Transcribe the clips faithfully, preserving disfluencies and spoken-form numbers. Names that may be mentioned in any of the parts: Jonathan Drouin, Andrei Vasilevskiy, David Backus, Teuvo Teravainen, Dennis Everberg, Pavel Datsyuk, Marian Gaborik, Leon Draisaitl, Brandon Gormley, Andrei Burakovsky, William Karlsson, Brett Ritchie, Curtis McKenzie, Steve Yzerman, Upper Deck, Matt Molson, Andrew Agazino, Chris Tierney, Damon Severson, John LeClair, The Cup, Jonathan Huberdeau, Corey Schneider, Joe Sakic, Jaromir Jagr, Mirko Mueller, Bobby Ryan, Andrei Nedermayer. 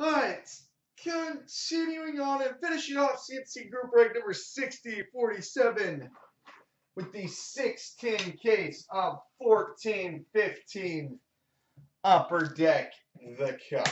All right, continuing on and finishing off C N C group break number sixty forty-seven with the sixteen case of fourteen fifteen Upper Deck, The Cup.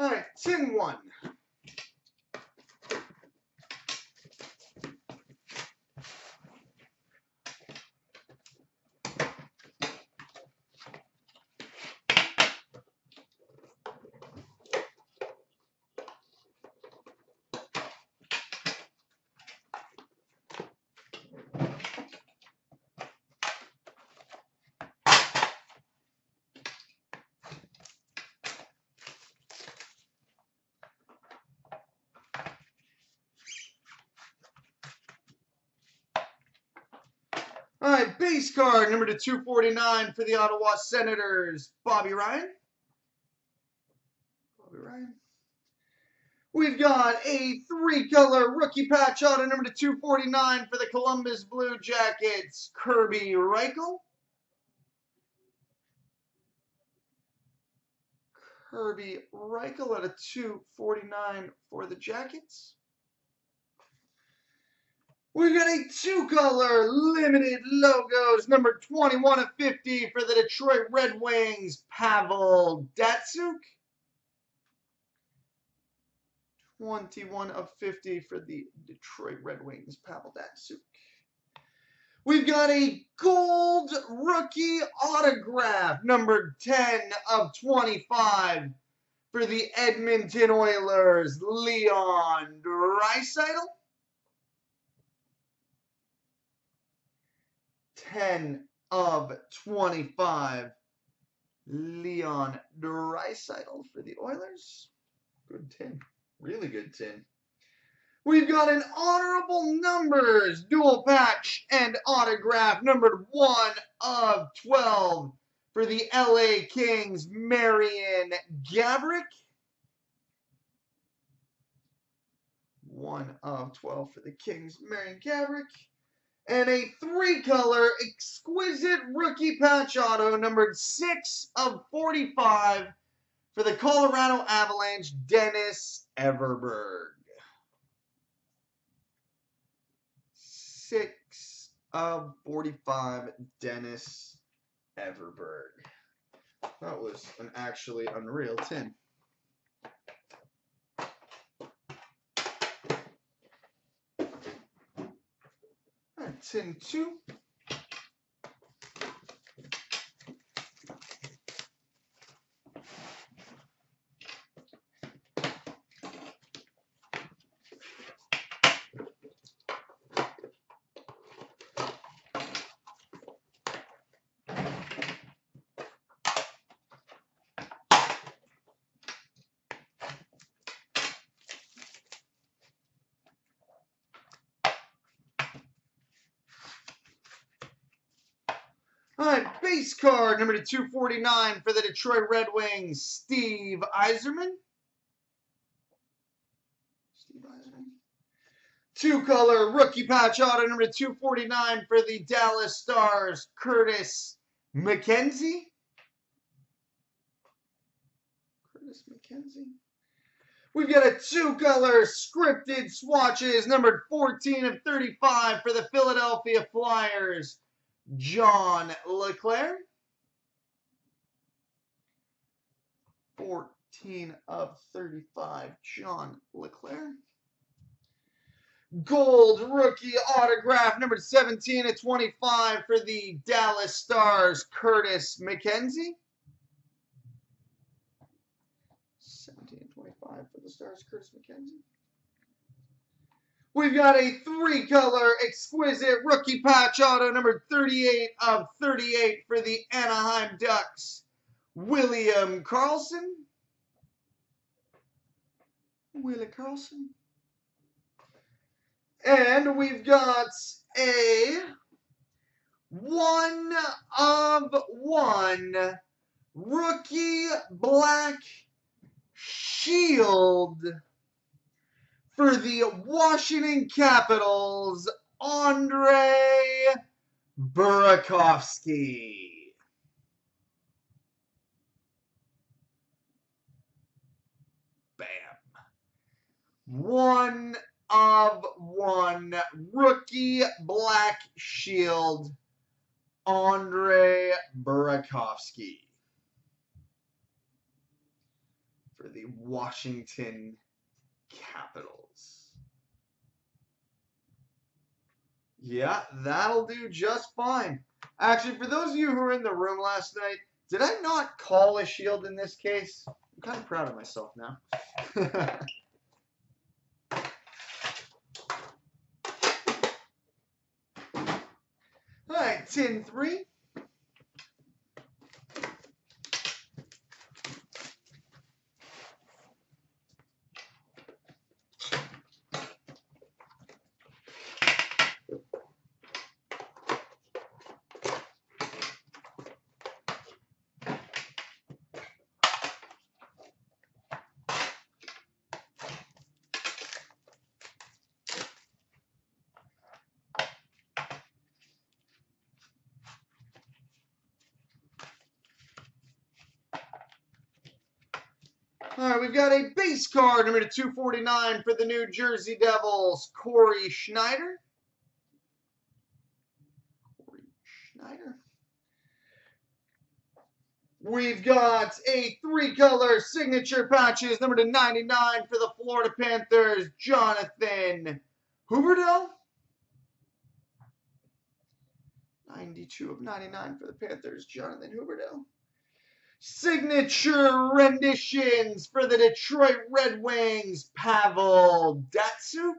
All right, tin one. All right, base card number to two forty-nine for the Ottawa Senators, Bobby Ryan. Bobby Ryan. We've got a three-color rookie patch auto number to two forty-nine for the Columbus Blue Jackets, Kirby Reichel. Kirby Reichel at a two forty-nine for the Jackets. We've got a two-color limited logos, number twenty-one of fifty for the Detroit Red Wings, Pavel Datsyuk. twenty-one of fifty for the Detroit Red Wings, Pavel Datsyuk. We've got a gold rookie autograph, number ten of twenty-five for the Edmonton Oilers, Leon Draisaitl. ten of twenty-five, Leon Draisaitl for the Oilers. Good tin. Really good tin. We've got an honorable numbers dual patch and autograph numbered one of twelve for the L A Kings, Marian Gaborik. one of twelve for the Kings, Marian Gaborik. And a three-color exquisite rookie patch auto numbered six of forty-five for the Colorado Avalanche, Dennis Everberg. six of forty-five, Dennis Everberg. That was an actually unreal tin. Tin two. All right, base card number to two forty-nine for the Detroit Red Wings, Steve Yzerman. Steve Yzerman. Two-color rookie patch auto number to two forty-nine for the Dallas Stars, Curtis McKenzie. Curtis McKenzie. We've got a two-color scripted swatches numbered fourteen of thirty-five for the Philadelphia Flyers, John LeClair. fourteen of thirty-five, John LeClair. Gold rookie autograph, number seventeen of twenty-five for the Dallas Stars, Curtis McKenzie. seventeen of twenty-five for the Stars, Curtis McKenzie. We've got a three-color exquisite rookie patch auto number thirty-eight of thirty-eight for the Anaheim Ducks, William Karlsson. Willie Karlsson. And we've got a one of one rookie black shield for the Washington Capitals, Andrei Burakovsky. Bam. One of one rookie black shield, Andrei Burakovsky for the Washington Capitals. Yeah, that'll do just fine. Actually, for those of you who were in the room last night, did I not call a shield in this case? I'm kind of proud of myself now. All right, ten three. All right, we've got a base card, number two forty-nine for the New Jersey Devils, Corey Schneider. Corey Schneider. We've got a three-color signature patches, number ninety-nine for the Florida Panthers, Jonathan Huberdeau. ninety-two of ninety-nine for the Panthers, Jonathan Huberdeau. Signature renditions for the Detroit Red Wings, Pavel Datsyuk.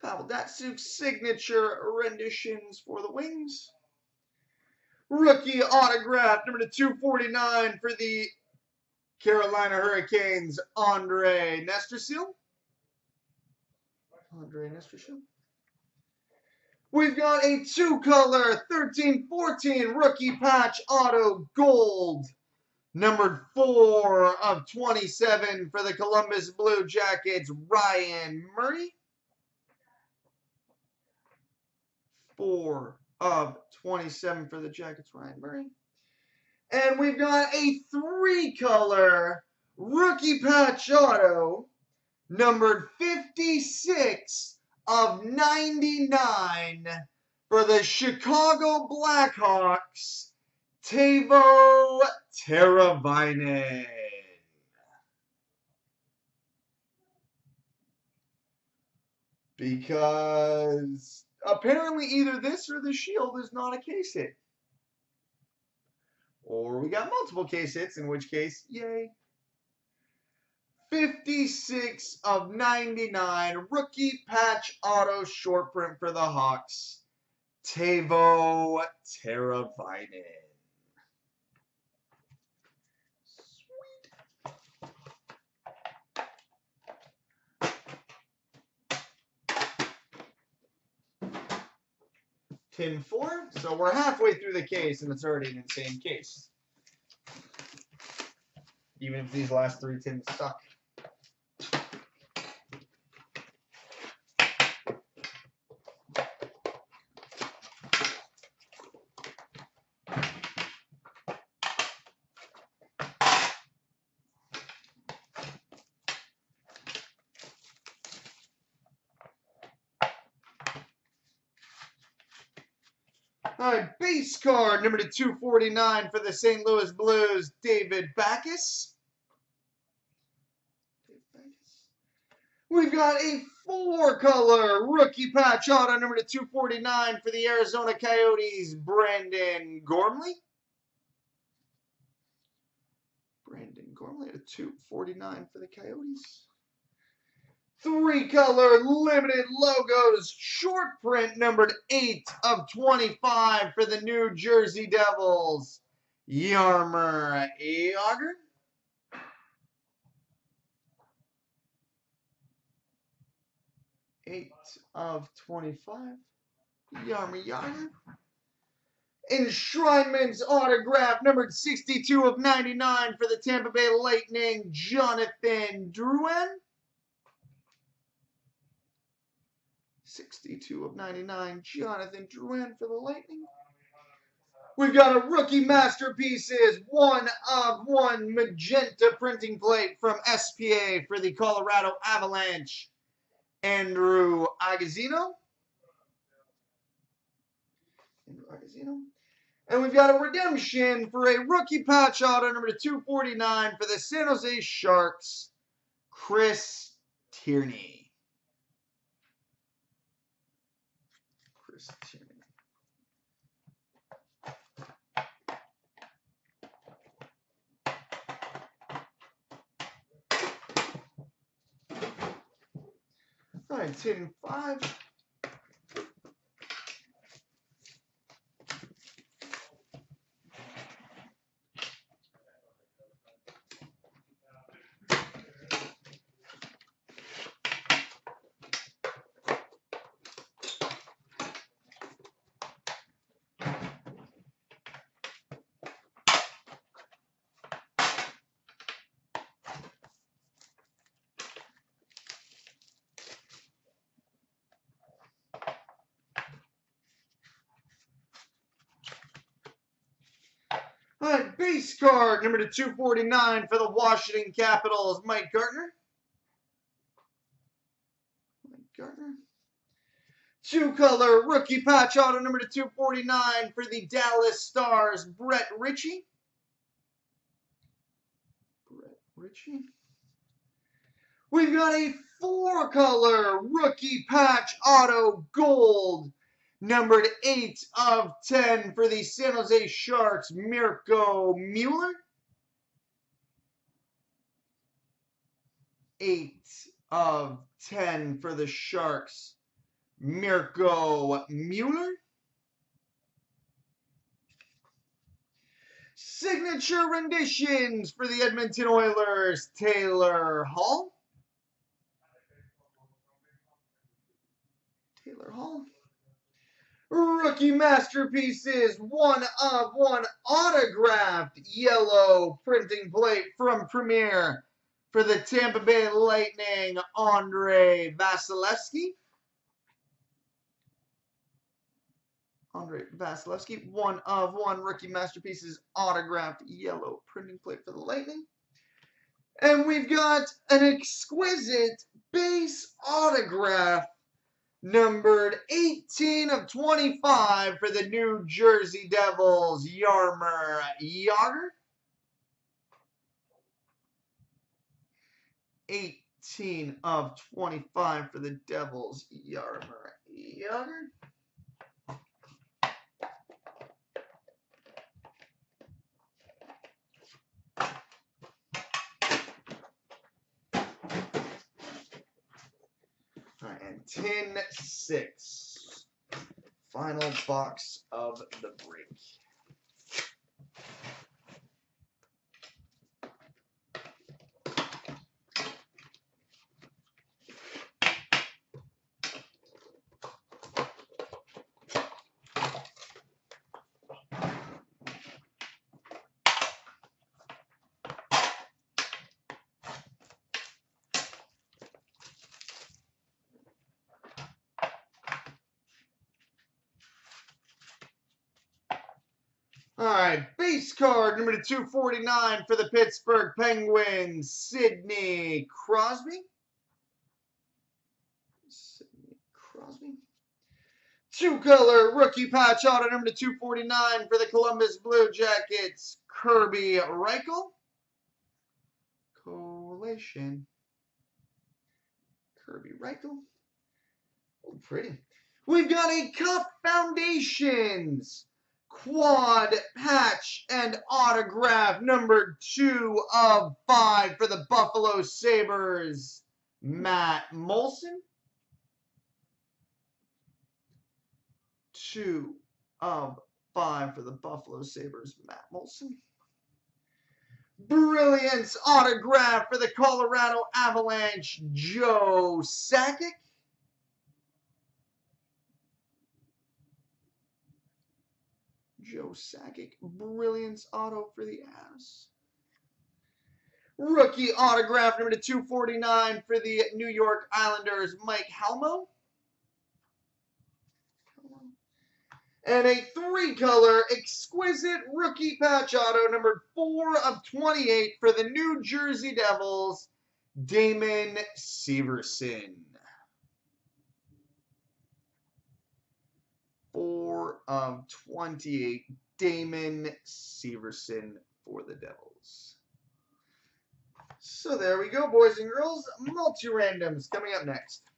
Pavel Datsyuk, signature renditions for the Wings. Rookie autograph, number two forty-nine for the Carolina Hurricanes, Andrei Nedermayer. Andrei Nedermayer. We've got a two-color thirteen fourteen rookie patch auto gold, numbered four of twenty-seven for the Columbus Blue Jackets, Ryan Murray. four of twenty-seven for the Jackets, Ryan Murray. And we've got a three-color rookie patch auto, numbered fifty-six of ninety-nine for the Chicago Blackhawks, Teuvo Teravainen. Because apparently either this or the shield is not a case hit. Or we got multiple case hits, in which case, yay. fifty-six of ninety-nine, rookie patch auto short print for the Hawks, Teuvo Teravainen. Sweet. ten four, so we're halfway through the case and it's already an insane case. Even if these last three tins suck. All right, base card number two forty-nine for the Saint Louis Blues, David Backus. We've got a four-color rookie patch auto number two forty-nine for the Arizona Coyotes, Brandon Gormley. Brandon Gormley at two forty-nine for the Coyotes. Three-color limited logos, short print, numbered eight of twenty-five for the New Jersey Devils, Jaromir Jagr. eight of twenty-five. Jaromir Jagr. Enshrinement's autograph, numbered sixty-two of ninety-nine for the Tampa Bay Lightning, Jonathan Drouin. sixty-two of ninety-nine, Jonathan Drouin for the Lightning. We've got a Rookie Masterpieces, one of one magenta printing plate from S P A for the Colorado Avalanche, Andrew Agazino. Andrew Agazino. And we've got a redemption for a rookie patch auto, number two forty-nine for the San Jose Sharks, Chris Tierney. All right, ten five. Alright, base card number two forty-nine for the Washington Capitals, Mike Gartner. Mike Gartner. Two-color rookie patch auto number two forty-nine for the Dallas Stars, Brett Ritchie. Brett Ritchie. We've got a four-color rookie patch auto gold, numbered eight of ten for the San Jose Sharks, Mirko Mueller. eight of ten for the Sharks, Mirko Mueller. Signature renditions for the Edmonton Oilers, Taylor Hall. Taylor Hall. Rookie Masterpieces, one of one autographed yellow printing plate from Premier for the Tampa Bay Lightning, Andrei Vasilevskiy. Andrei Vasilevskiy, one of one Rookie Masterpieces, autographed yellow printing plate for the Lightning. And we've got an exquisite base autograph, numbered eighteen of twenty-five for the New Jersey Devils, Jaromir Jagr. eighteen of twenty-five for the Devils, Jaromir Jagr. ten six. Final box of the break. Alright, base card number two forty-nine for the Pittsburgh Penguins, Sydney Crosby. Sydney Crosby. Two-color rookie patch auto number two forty-nine for the Columbus Blue Jackets, Kirby Reichel. Collation. Kirby Reichel. Oh, pretty. We've got a Cup Foundations quad patch and autograph, number two of five for the Buffalo Sabres, Matt Molson. Two of five for the Buffalo Sabres, Matt Molson. Brilliance autograph for the Colorado Avalanche, Joe Sakic. Joe Sakic. Brilliant auto for the Avs. Rookie autograph number two forty-nine for the New York Islanders, Mike Helmo. And a three-color exquisite rookie patch auto number four of twenty-eight for the New Jersey Devils, Damon Severson. four of twenty-eight, Damon Severson for the Devils. So there we go, boys and girls. Multi-randoms coming up next.